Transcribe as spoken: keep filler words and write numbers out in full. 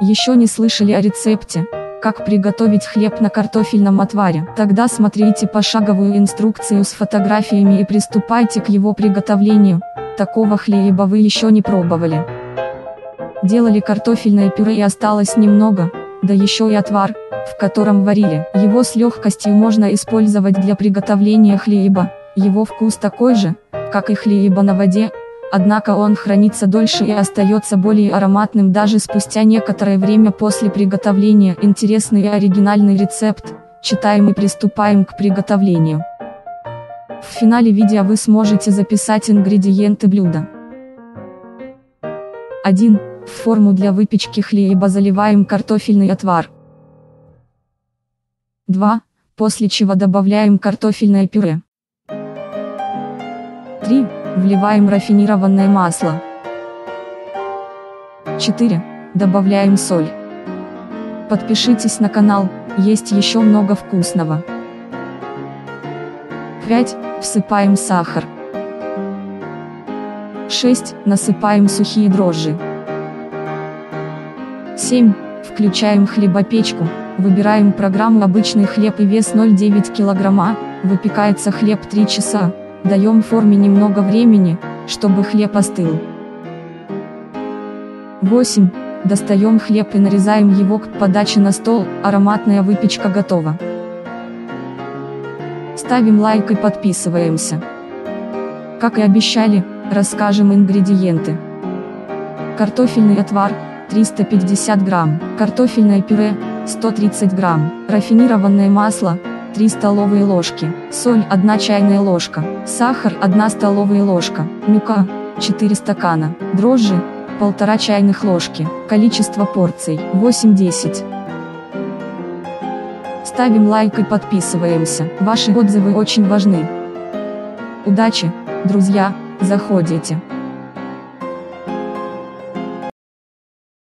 Еще не слышали о рецепте, как приготовить хлеб на картофельном отваре? Тогда смотрите пошаговую инструкцию с фотографиями и приступайте к его приготовлению. Такого хлеба вы еще не пробовали. Делали картофельное пюре и осталось немного, да еще и отвар, в котором варили. Его с легкостью можно использовать для приготовления хлеба. Его вкус такой же, как и хлеба на воде, однако он хранится дольше и остается более ароматным даже спустя некоторое время после приготовления. Интересный и оригинальный рецепт. Читаем и приступаем к приготовлению. В финале видео вы сможете записать ингредиенты блюда. один. В форму для выпечки хлеба заливаем картофельный отвар. два. После чего добавляем картофельное пюре. три. Вливаем рафинированное масло. четыре. Добавляем соль. Подпишитесь на канал, есть еще много вкусного. пять. Всыпаем сахар. шесть. Насыпаем сухие дрожжи. семь. Включаем хлебопечку, выбираем программу обычный хлеб и вес ноль целых девять десятых килограмма, выпекается хлеб три часа. Даем форме немного времени, чтобы хлеб остыл. восемь. Достаем хлеб и нарезаем его к подаче на стол. Ароматная выпечка готова. Ставим лайк и подписываемся. Как и обещали, расскажем ингредиенты. Картофельный отвар – триста пятьдесят грамм. Картофельное пюре – сто тридцать грамм. Рафинированное масло – три столовые ложки, соль одна чайная ложка, сахар одна столовая ложка, мука четыре стакана, дрожжи полторы чайных ложки, количество порций восемь-десять. Ставим лайк и подписываемся, ваши отзывы очень важны. Удачи, друзья, заходите.